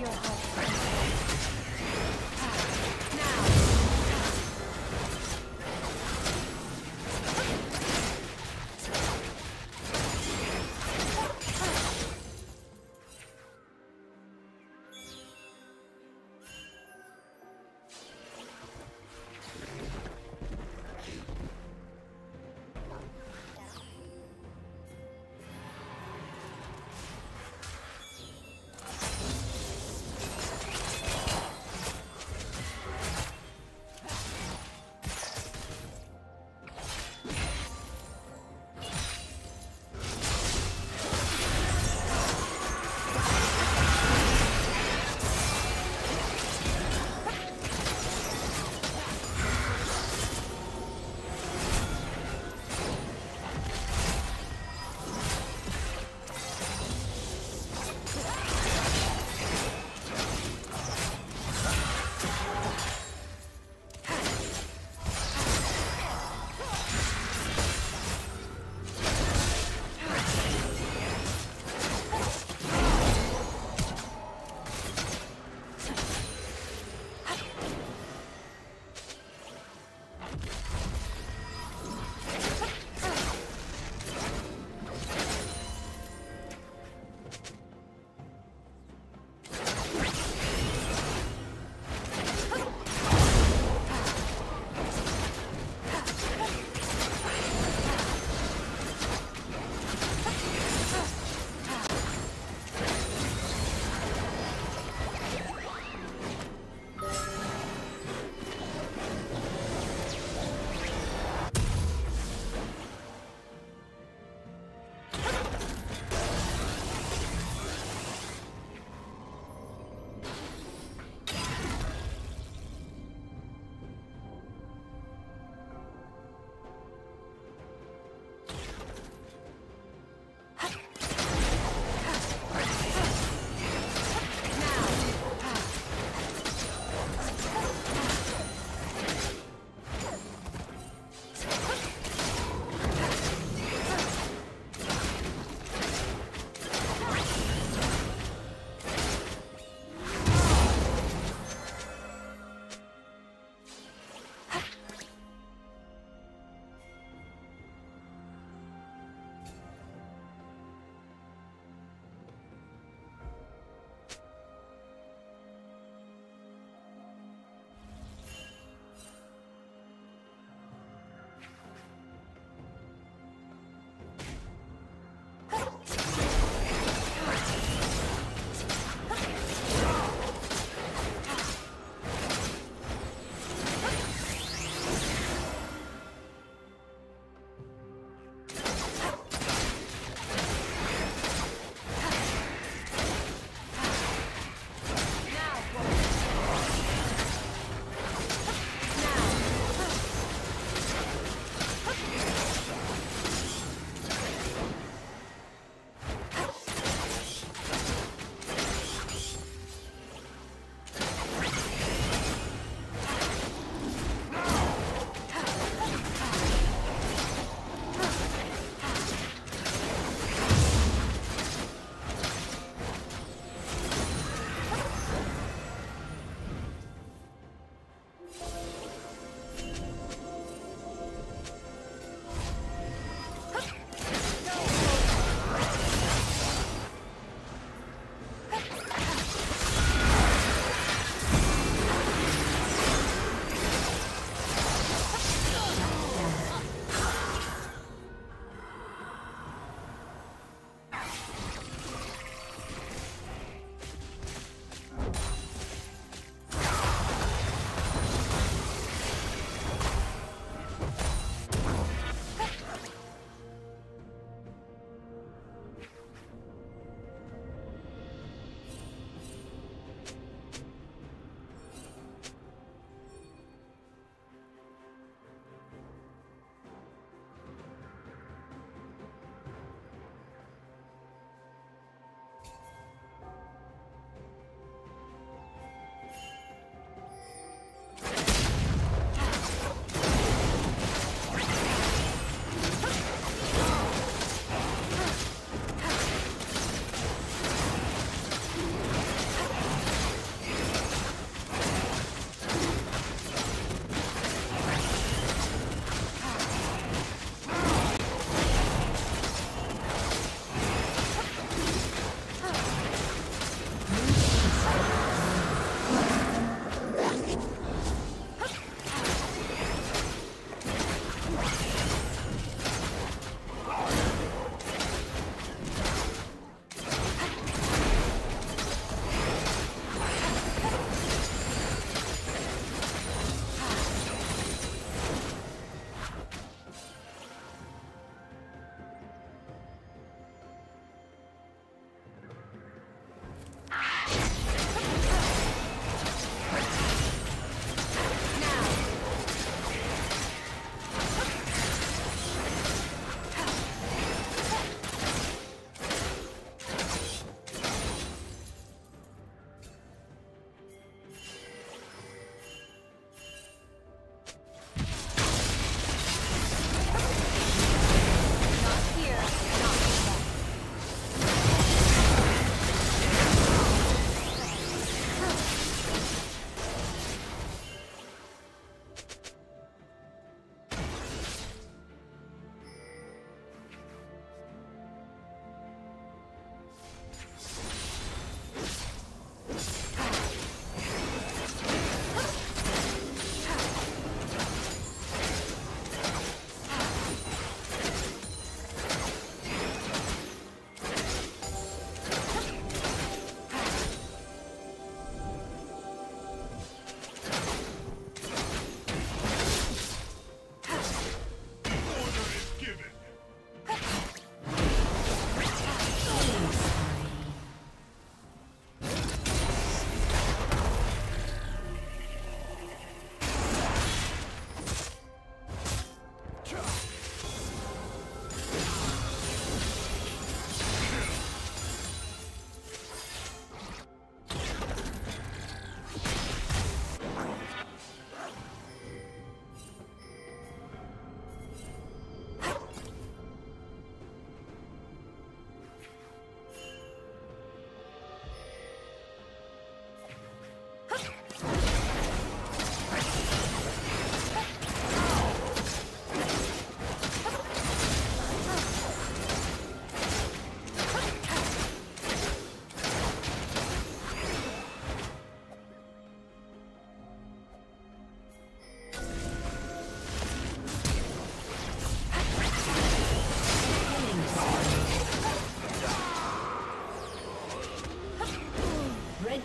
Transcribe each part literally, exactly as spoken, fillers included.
your heart.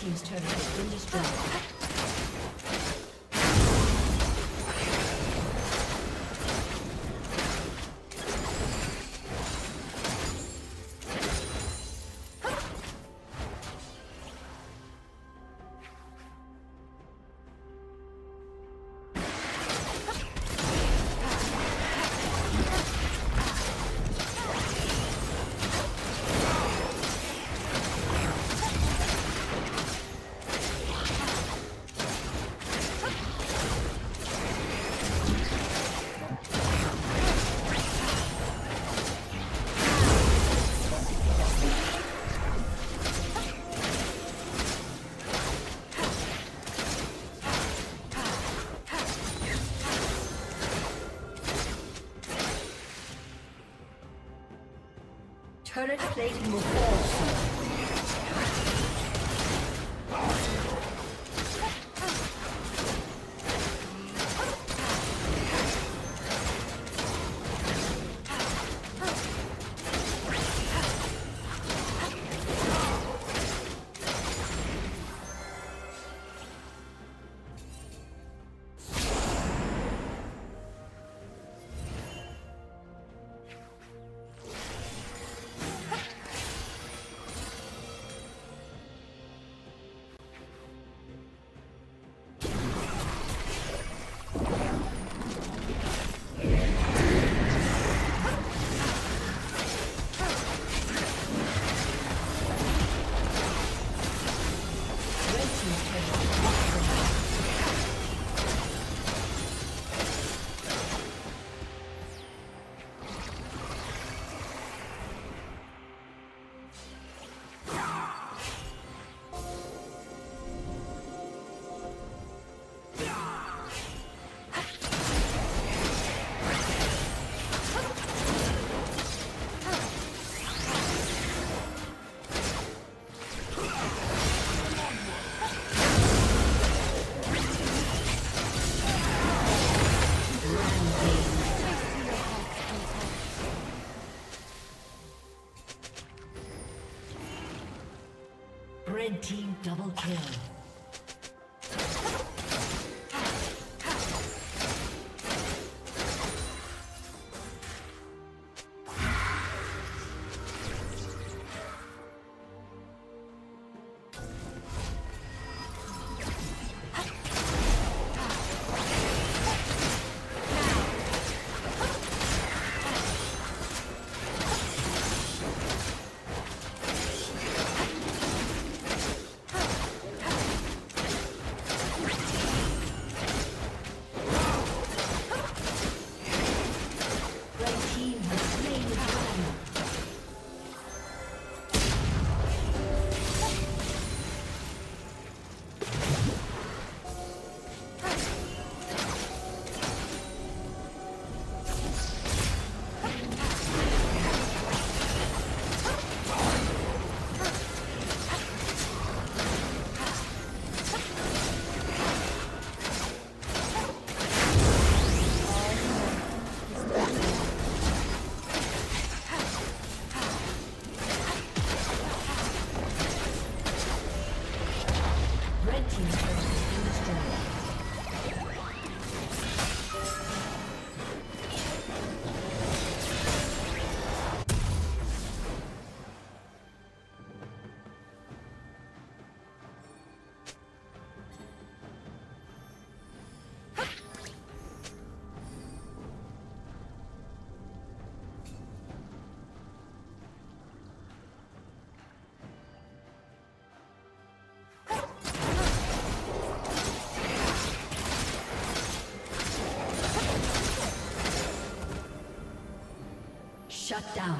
team's turret has been destroyed. Current plating will fall soon. Red team double kill. Shut down.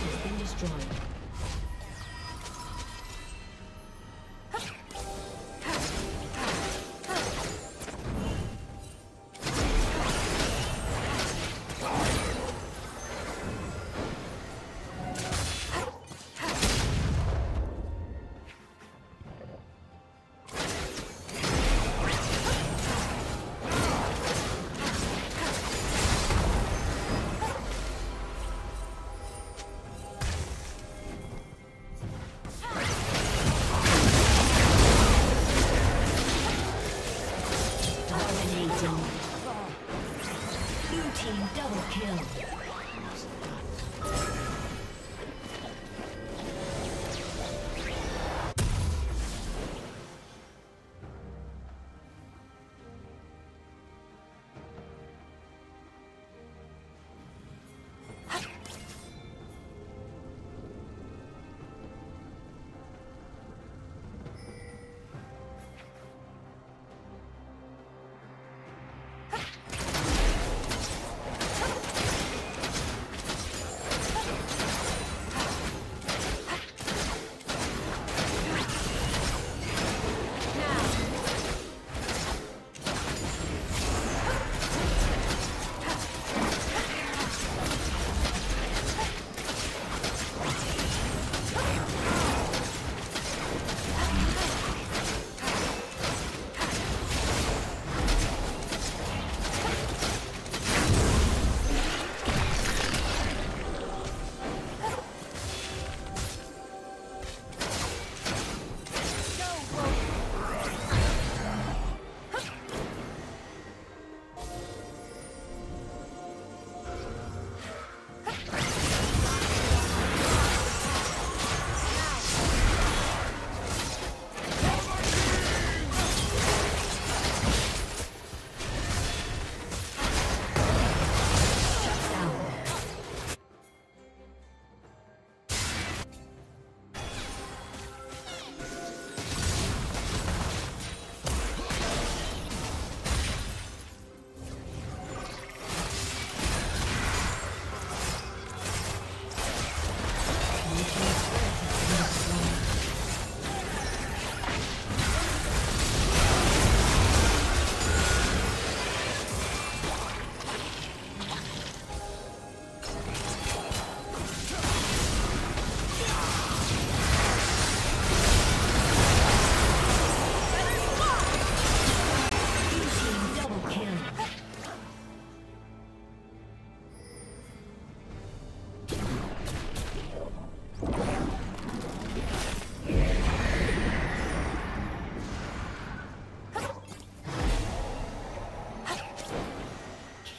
has been destroyed.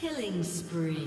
Killing spree.